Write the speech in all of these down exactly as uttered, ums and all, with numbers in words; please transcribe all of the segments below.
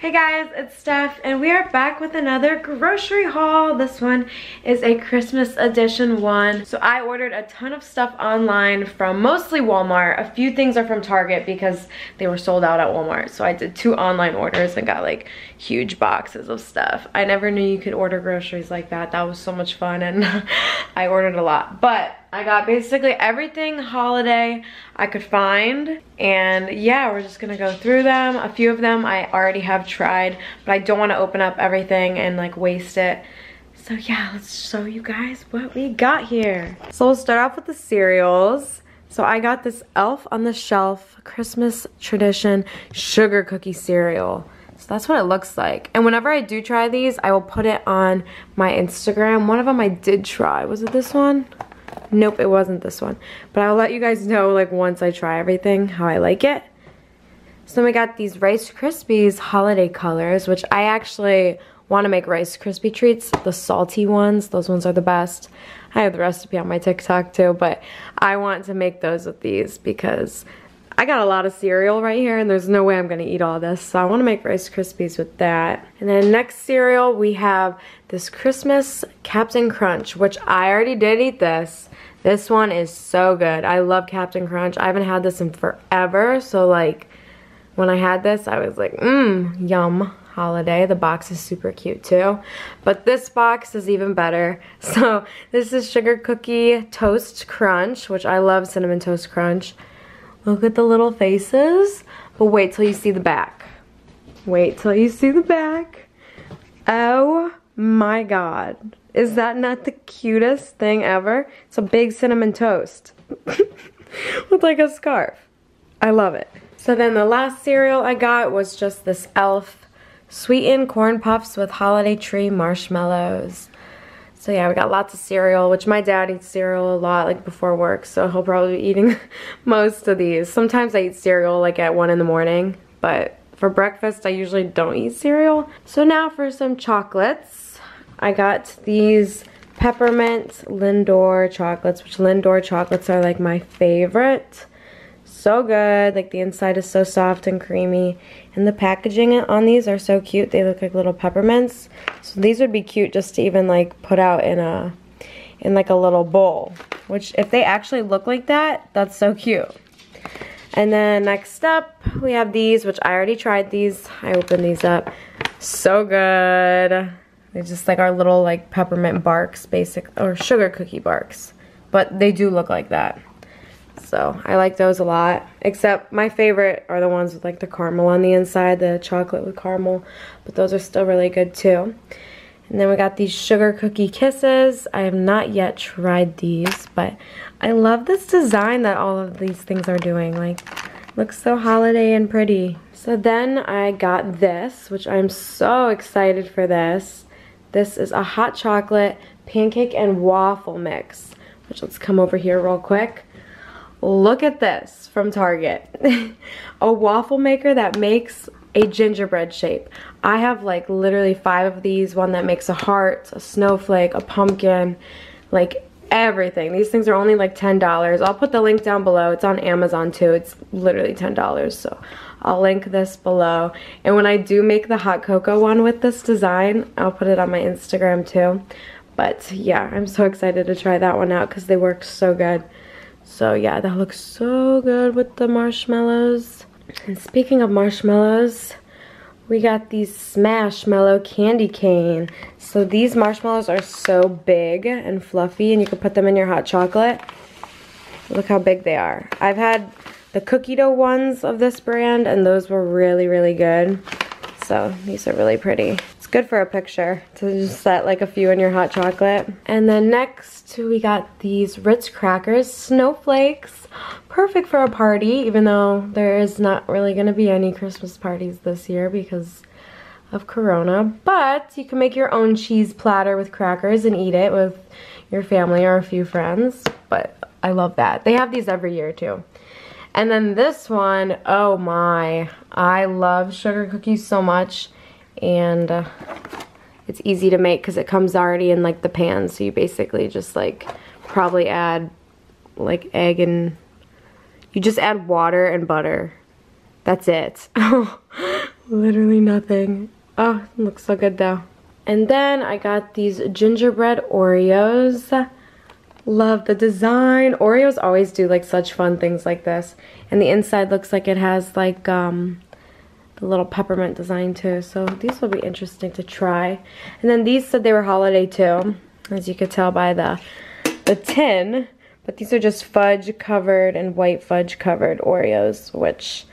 Hey guys, it's Steph and we are back with another grocery haul. This one is a Christmas edition one. So I ordered a ton of stuff online from mostly Walmart. A few things are from Target because they were sold out at Walmart. So I did two online orders and got like huge boxes of stuff. I never knew you could order groceries like that. That was so much fun and I ordered a lot. But I got basically everything holiday I could find, and yeah, we're just gonna go through them. A few of them I already have tried, but I don't want to open up everything and like waste it. So yeah, let's show you guys what we got here. So we'll start off with the cereals. So I got this Elf on the Shelf Christmas Tradition Sugar Cookie Cereal. So that's what it looks like. And whenever I do try these, I will put it on my Instagram. One of them I did try. Was it this one? Nope, it wasn't this one. But I'll let you guys know, like, once I try everything, how I like it. So then we got these Rice Krispies Holiday Colors, which I actually want to make Rice Krispie treats. The salty ones, those ones are the best. I have the recipe on my TikTok too, but I want to make those with these because I got a lot of cereal right here and there's no way I'm going to eat all this. So I want to make Rice Krispies with that. And then next cereal, we have this Christmas Captain Crunch, which I already did eat this. This one is so good. I love Captain Crunch. I haven't had this in forever. So like when I had this, I was like, mmm, yum. Holiday. The box is super cute too, but this box is even better. So this is Sugar Cookie Toast Crunch, which I love Cinnamon Toast Crunch. Look at the little faces, but wait till you see the back. Wait till you see the back. Oh my god. Is that not the cutest thing ever? It's a big cinnamon toast with like a scarf. I love it. So then the last cereal I got was just this Elf Sweetened Corn Puffs with Holiday Tree Marshmallows. So yeah, we got lots of cereal, which my dad eats cereal a lot, like before work, so he'll probably be eating most of these. Sometimes I eat cereal like at one in the morning, but for breakfast I usually don't eat cereal. So now for some chocolates. I got these peppermint Lindor chocolates, which Lindor chocolates are like my favorite. So good, like the inside is so soft and creamy, and the packaging on these are so cute. They look like little peppermints, so these would be cute just to even like put out in a in like a little bowl, which if they actually look like that, that's so cute. And then next up we have these, which I already tried these. I opened these up. So good. They just like our little like peppermint barks, basic or sugar cookie barks, but they do look like that. So I like those a lot, except my favorite are the ones with like the caramel on the inside, the chocolate with caramel, but those are still really good too. And then we got these Sugar Cookie Kisses. I have not yet tried these, but I love this design that all of these things are doing. Like, looks so holiday and pretty. So then I got this, which I'm so excited for this. This is a hot chocolate pancake and waffle mix, which let's come over here real quick. Look at this from Target. A waffle maker that makes a gingerbread shape. I have like literally five of these. One that makes a heart, a snowflake, a pumpkin, like everything. These things are only like ten dollars. I'll put the link down below. It's on Amazon too. It's literally ten dollars. So I'll link this below. And when I do make the hot cocoa one with this design, I'll put it on my Instagram too. But yeah, I'm so excited to try that one out because they work so good. So yeah, that looks so good with the marshmallows. And speaking of marshmallows, we got these Smashmallow Candy Cane. So these marshmallows are so big and fluffy, and you can put them in your hot chocolate. Look how big they are. I've had the cookie dough ones of this brand, and those were really, really good. So these are really pretty. It's good for a picture to just set like a few in your hot chocolate. And then next we got these Ritz crackers, snowflakes. Perfect for a party, even though there is not really going to be any Christmas parties this year because of Corona. But you can make your own cheese platter with crackers and eat it with your family or a few friends. But I love that. They have these every year too. And then this one, oh my, I love sugar cookies so much, and uh, it's easy to make because it comes already in like the pan, so you basically just like probably add like egg and, you just add water and butter, that's it. literally nothing. Oh, it looks so good though. And then I got these gingerbread Oreos. Love the design. Oreos always do like such fun things like this. And the inside looks like it has like um, the little peppermint design too. So these will be interesting to try. And then these said they were holiday too, as you could tell by the the tin. But these are just fudge covered and white fudge covered Oreos, which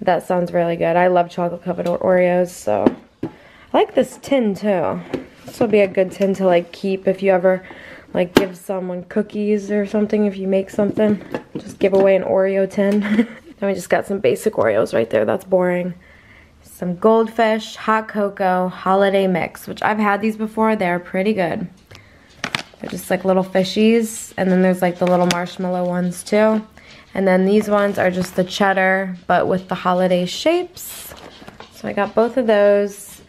that sounds really good. I love chocolate covered Oreos, so I like this tin too. This will be a good tin to like keep if you ever like give someone cookies or something. If you make something, just give away an Oreo tin. Then we just got some basic Oreos right there. That's boring. Some Goldfish hot cocoa holiday mix, which I've had these before. They're pretty good. They're just like little fishies, and then there's like the little marshmallow ones too. And then these ones are just the cheddar, but with the holiday shapes. So I got both of those.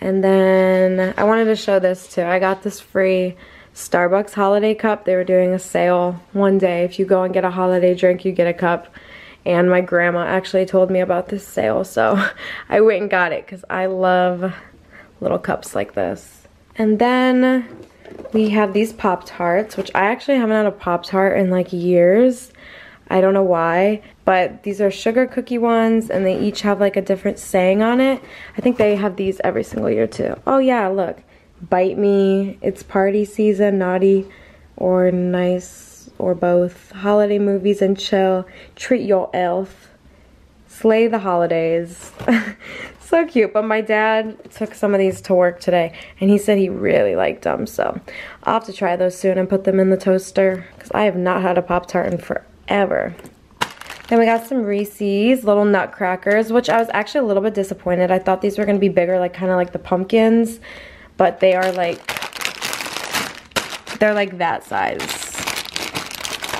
And then I wanted to show this too. I got this free Starbucks holiday cup. They were doing a sale one day. If you go and get a holiday drink, you get a cup. And my grandma actually told me about this sale, so I went and got it because I love little cups like this. And then we have these Pop-Tarts, which I actually haven't had a Pop-Tart in like years. I don't know why, but these are sugar cookie ones, and they each have like a different saying on it. I think they have these every single year too. Oh yeah, look. Bite me, it's party season, naughty or nice or both, holiday movies and chill, treat your elf, slay the holidays. So cute. But my dad took some of these to work today, and he said he really liked them, so I'll have to try those soon and put them in the toaster, because I have not had a Pop-Tart in forever. Then we got some Reese's little nutcrackers, which I was actually a little bit disappointed. I thought these were going to be bigger, like kind of like the pumpkins. But they are like, they're like that size.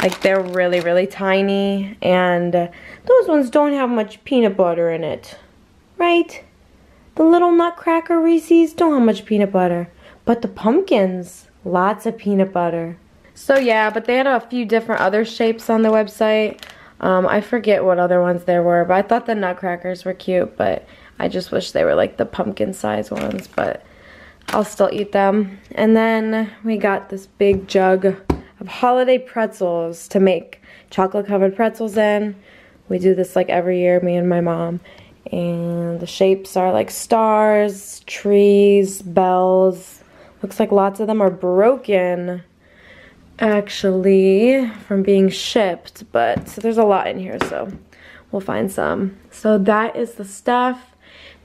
Like they're really, really tiny. And those ones don't have much peanut butter in it, right? The little nutcracker Reese's don't have much peanut butter. But the pumpkins, lots of peanut butter. So yeah, but they had a few different other shapes on the website. Um, I forget what other ones there were, but I thought the nutcrackers were cute. But I just wish they were like the pumpkin size ones, but I'll still eat them. And then we got this big jug of holiday pretzels to make chocolate covered pretzels in. We do this like every year, me and my mom. And the shapes are like stars, trees, bells. Looks like lots of them are broken actually from being shipped, but so there's a lot in here, so we'll find some. So that is the stuff.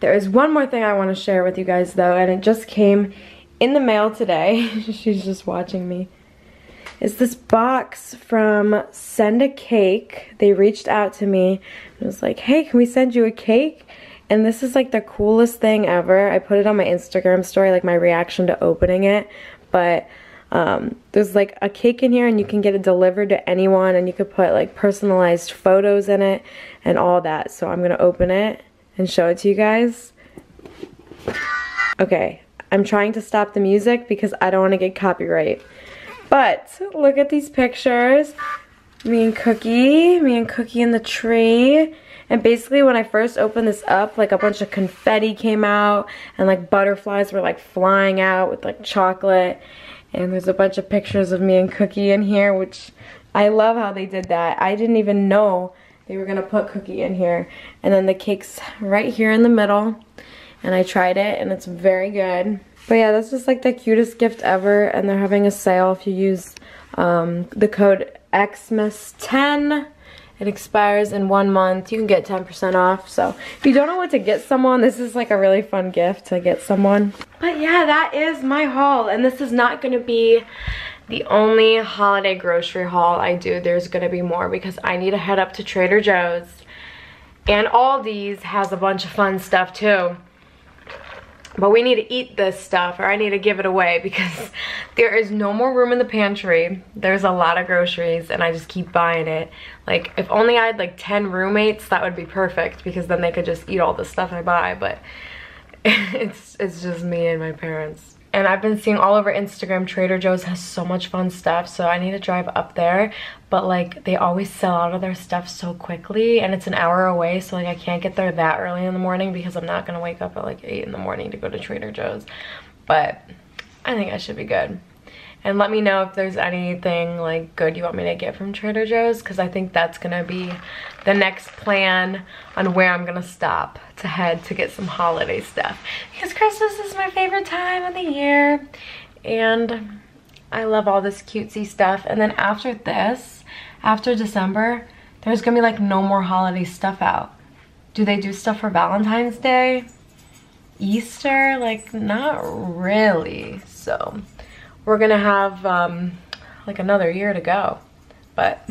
There is one more thing I want to share with you guys though, and it just came in the mail today. She's just watching me. It's this box from Send a Cake. They reached out to me and was like, hey, can we send you a cake? And this is like the coolest thing ever. I put it on my Instagram story, like my reaction to opening it. But um, there's like a cake in here, and you can get it delivered to anyone, and you could put like personalized photos in it and all that. So I'm going to open it and show it to you guys. Okay, I'm trying to stop the music because I don't want to get copyright. But look at these pictures. Me and Cookie, me and Cookie in the tree. And basically when I first opened this up, like a bunch of confetti came out, and like butterflies were like flying out with like chocolate. And there's a bunch of pictures of me and Cookie in here, which I love how they did that. I didn't even know they were going to put Cookie in here. And then the cake's right here in the middle. And I tried it, and it's very good. But yeah, that's just like the cutest gift ever. And they're having a sale if you use um, the code Xmas ten. It expires in one month. You can get ten percent off. So if you don't know what to get someone, this is like a really fun gift to get someone. But yeah, that is my haul. And this is not going to be the only holiday grocery haul I do. There's going to be more, because I need to head up to Trader Joe's. And Aldi's has a bunch of fun stuff too. But we need to eat this stuff, or I need to give it away, because there is no more room in the pantry. There's a lot of groceries, and I just keep buying it. Like, if only I had like ten roommates, that would be perfect, because then they could just eat all the stuff I buy. But it's, it's just me and my parents. And I've been seeing all over Instagram, Trader Joe's has so much fun stuff, so I need to drive up there. But like, they always sell out of their stuff so quickly, and it's an hour away, so like I can't get there that early in the morning because I'm not gonna wake up at like eight in the morning to go to Trader Joe's. But I think I should be good. And let me know if there's anything like good you want me to get from Trader Joe's, because I think that's gonna be the next plan on where I'm gonna stop to head to get some holiday stuff, because Christmas is my favorite time of the year and I love all this cutesy stuff. And then after this, after December, there's gonna be like no more holiday stuff out. Do they do stuff for Valentine's Day, Easter? Like, not really. So we're gonna have um, like another year to go. But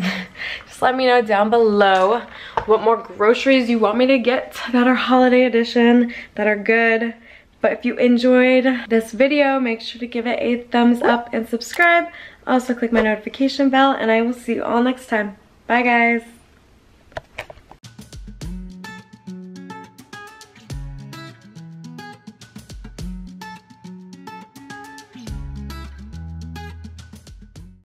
just let me know down below what more groceries you want me to get that are holiday edition, that are good. But if you enjoyed this video, make sure to give it a thumbs up and subscribe. Also click my notification bell, and I will see you all next time. Bye guys.